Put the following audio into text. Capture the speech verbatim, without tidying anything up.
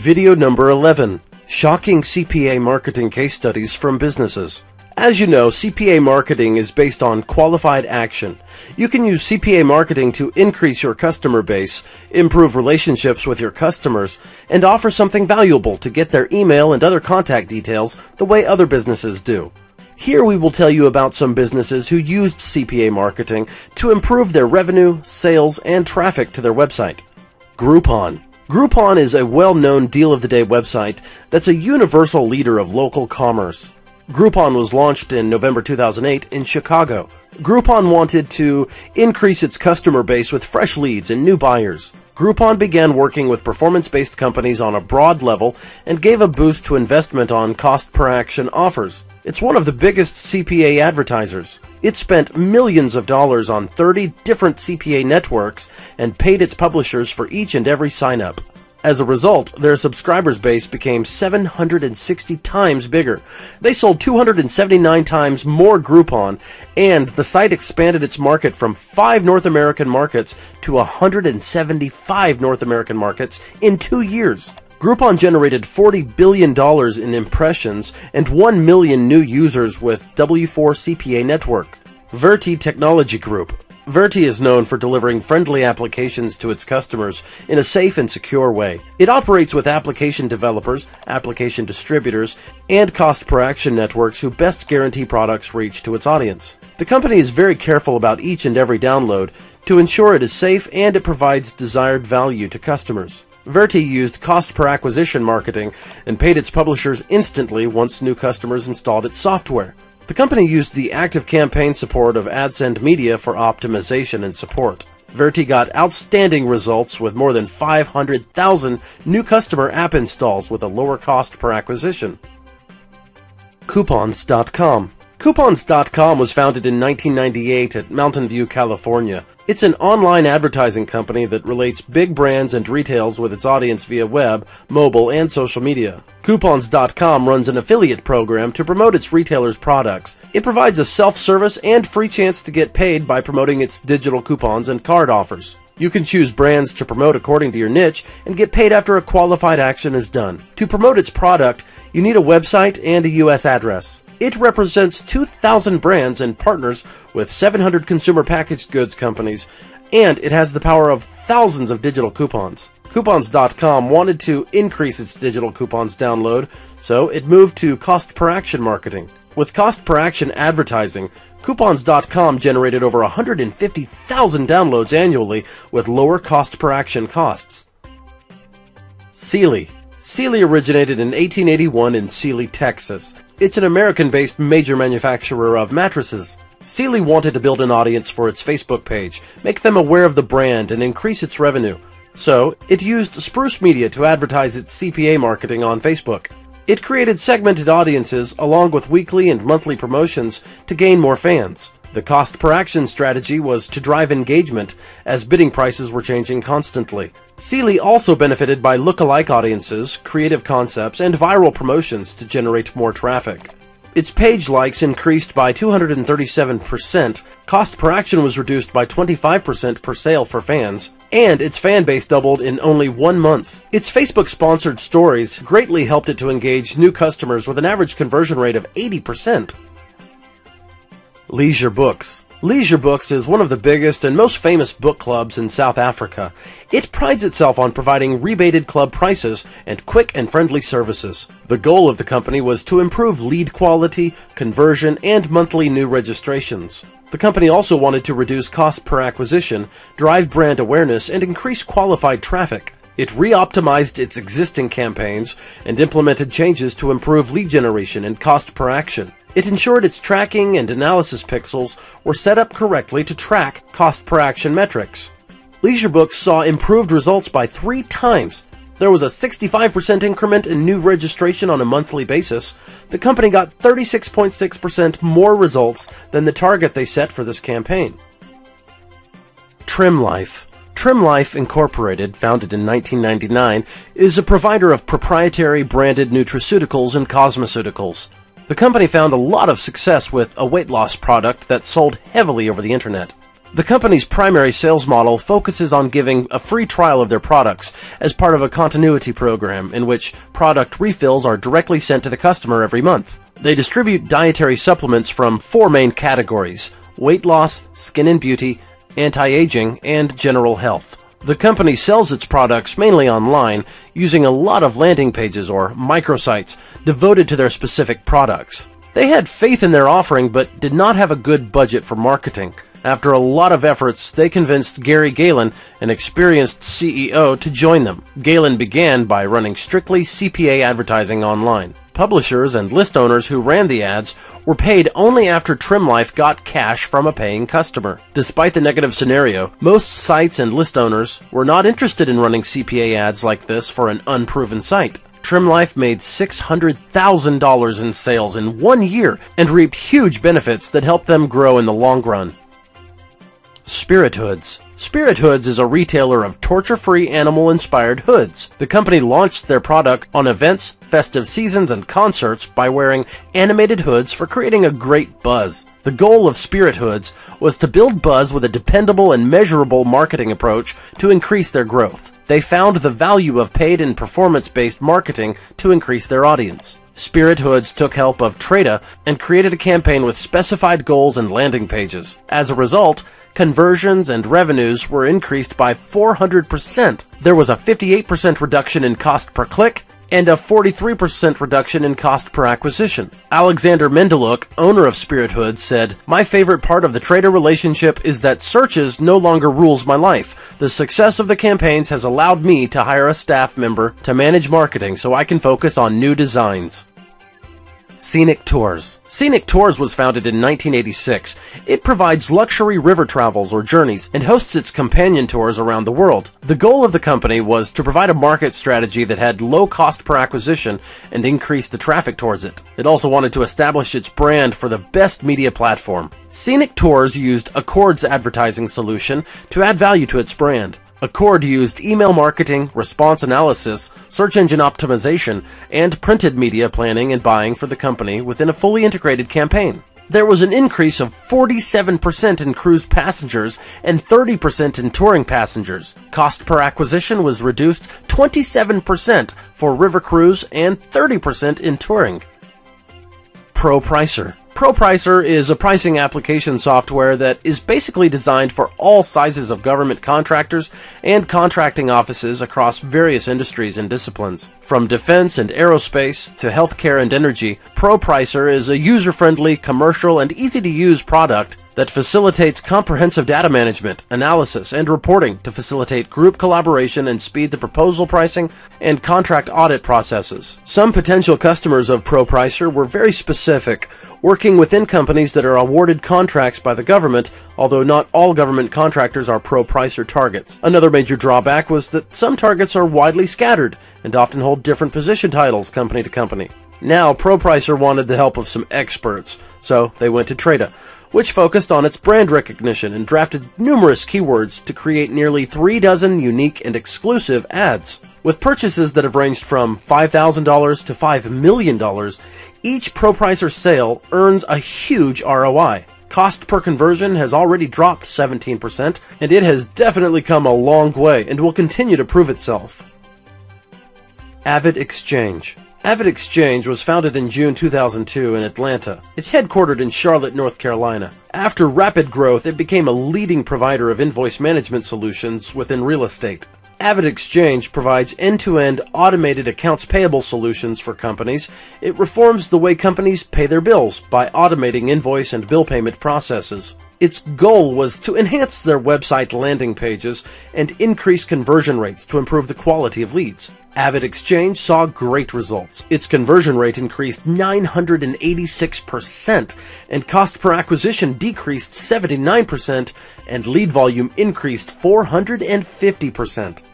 Video number eleven. Shocking C P A marketing case studies from businesses. As you know, C P A marketing is based on qualified action. You can use C P A marketing to increase your customer base, improve relationships with your customers, and offer something valuable to get their email and other contact details the way other businesses do. Here we will tell you about some businesses who used C P A marketing to improve their revenue, sales, and traffic to their website. Groupon. Groupon is a well-known deal of the day website that's a universal leader of local commerce. Groupon was launched in November two thousand eight in Chicago. Groupon wanted to increase its customer base with fresh leads and new buyers. Groupon began working with performance-based companies on a broad level and gave a boost to investment on cost-per-action offers. It's one of the biggest C P A advertisers. It spent millions of dollars on thirty different C P A networks and paid its publishers for each and every sign-up. As a result, their subscribers base became seven hundred sixty times bigger. They sold two hundred seventy-nine times more Groupon, and the site expanded its market from five North American markets to one hundred seventy-five North American markets in two years. Groupon generated forty billion dollars in impressions and one million new users with W four C P A network. Verti Technology Group. Verti is known for delivering friendly applications to its customers in a safe and secure way. It operates with application developers, application distributors, and cost-per-action networks who best guarantee products reach to its audience. The company is very careful about each and every download to ensure it is safe and it provides desired value to customers. Verti used cost-per-acquisition marketing and paid its publishers instantly once new customers installed its software. The company used the active campaign support of AdSend Media for optimization and support. Verti got outstanding results with more than five hundred thousand new customer app installs with a lower cost per acquisition. Coupons dot com. Coupons dot com was founded in nineteen ninety-eight at Mountain View, California. It's an online advertising company that relates big brands and retails with its audience via web, mobile, and social media. Coupons dot com runs an affiliate program to promote its retailers' products. It provides a self-service and free chance to get paid by promoting its digital coupons and card offers. You can choose brands to promote according to your niche and get paid after a qualified action is done. To promote its product, you need a website and a U S address. It represents two thousand brands and partners with seven hundred consumer packaged goods companies, and it has the power of thousands of digital coupons. Coupons dot com wanted to increase its digital coupons download, so it moved to cost-per-action marketing. With cost-per-action advertising, Coupons dot com generated over one hundred fifty thousand downloads annually with lower cost-per-action costs. Sealy. Sealy originated in eighteen eighty-one in Sealy, Texas. It's an American-based major manufacturer of mattresses. Sealy wanted to build an audience for its Facebook page, make them aware of the brand, and increase its revenue. So, it used Spruce Media to advertise its C P A marketing on Facebook. It created segmented audiences along with weekly and monthly promotions to gain more fans. The cost-per-action strategy was to drive engagement, as bidding prices were changing constantly. Sealy also benefited by look-alike audiences, creative concepts, and viral promotions to generate more traffic. Its page likes increased by two hundred thirty-seven percent, cost-per-action was reduced by twenty-five percent per sale for fans, and its fan base doubled in only one month. Its Facebook-sponsored stories greatly helped it to engage new customers with an average conversion rate of eighty percent. Leisure Books. Leisure Books is one of the biggest and most famous book clubs in South Africa. It prides itself on providing rebated club prices and quick and friendly services. The goal of the company was to improve lead quality, conversion, and monthly new registrations. The company also wanted to reduce cost per acquisition, drive brand awareness, and increase qualified traffic. It re-optimized its existing campaigns and implemented changes to improve lead generation and cost per action. It ensured its tracking and analysis pixels were set up correctly to track cost-per-action metrics. Leisure Books saw improved results by three times. There was a sixty-five percent increment in new registration on a monthly basis. The company got thirty-six point six percent more results than the target they set for this campaign. TrimLife. TrimLife Incorporated, founded in nineteen ninety-nine, is a provider of proprietary branded nutraceuticals and cosmeceuticals. The company found a lot of success with a weight loss product that sold heavily over the internet. The company's primary sales model focuses on giving a free trial of their products as part of a continuity program in which product refills are directly sent to the customer every month. They distribute dietary supplements from four main categories: weight loss, skin and beauty, anti-aging, and general health. The company sells its products mainly online using a lot of landing pages or microsites devoted to their specific products. They had faith in their offering but did not have a good budget for marketing. After a lot of efforts, they convinced Gary Galen, an experienced C E O, to join them. Galen began by running strictly C P A advertising online. Publishers and list owners who ran the ads were paid only after TrimLife got cash from a paying customer. Despite the negative scenario, most sites and list owners were not interested in running C P A ads like this for an unproven site. TrimLife made six hundred thousand dollars in sales in one year and reaped huge benefits that helped them grow in the long run. Spirit Hoods. Spirit Hoods is a retailer of torture-free animal-inspired hoods. The company launched their product on events, festive seasons, and concerts by wearing animated hoods for creating a great buzz. The goal of Spirit Hoods was to build buzz with a dependable and measurable marketing approach to increase their growth. They found the value of paid and performance-based marketing to increase their audience. Spirit Hoods took help of Trada and created a campaign with specified goals and landing pages. As a result, conversions and revenues were increased by four hundred percent. There was a fifty-eight percent reduction in cost per click and a forty-three percent reduction in cost per acquisition. Alexander Mendeluk, owner of Spirit Hoods, said, "My favorite part of the Trada relationship is that searches no longer rules my life. The success of the campaigns has allowed me to hire a staff member to manage marketing so I can focus on new designs." Scenic Tours. Scenic Tours was founded in nineteen eighty-six. It provides luxury river travels or journeys and hosts its companion tours around the world. The goal of the company was to provide a market strategy that had low cost per acquisition and increase the traffic towards it. It also wanted to establish its brand for the best media platform. Scenic Tours used Accord's advertising solution to add value to its brand. Accord used email marketing, response analysis, search engine optimization, and printed media planning and buying for the company within a fully integrated campaign. There was an increase of forty-seven percent in cruise passengers and thirty percent in touring passengers. Cost per acquisition was reduced twenty-seven percent for river cruise and thirty percent in touring. ProPricer. ProPricer is a pricing application software that is basically designed for all sizes of government contractors and contracting offices across various industries and disciplines. From defense and aerospace to healthcare and energy, ProPricer is a user-friendly, commercial, and easy-to-use product that facilitates comprehensive data management, analysis, and reporting to facilitate group collaboration and speed the proposal pricing and contract audit processes. Some potential customers of ProPricer were very specific, working within companies that are awarded contracts by the government, although not all government contractors are ProPricer targets. Another major drawback was that some targets are widely scattered and often hold different position titles company to company. Now, ProPricer wanted the help of some experts, so they went to Trada, which focused on its brand recognition and drafted numerous keywords to create nearly three dozen unique and exclusive ads. With purchases that have ranged from five thousand dollars to five million dollars, each ProPricer sale earns a huge R O I. Cost per conversion has already dropped seventeen percent, and it has definitely come a long way and will continue to prove itself. Avid Exchange. Avid Exchange was founded in June two thousand two in Atlanta. It's headquartered in Charlotte, North Carolina. After rapid growth, it became a leading provider of invoice management solutions within real estate. Avid Exchange provides end-to-end automated accounts payable solutions for companies. It reforms the way companies pay their bills by automating invoice and bill payment processes. Its goal was to enhance their website landing pages and increase conversion rates to improve the quality of leads. Avid Exchange saw great results. Its conversion rate increased nine hundred eighty-six percent, and cost per acquisition decreased seventy-nine percent, and lead volume increased four hundred fifty percent.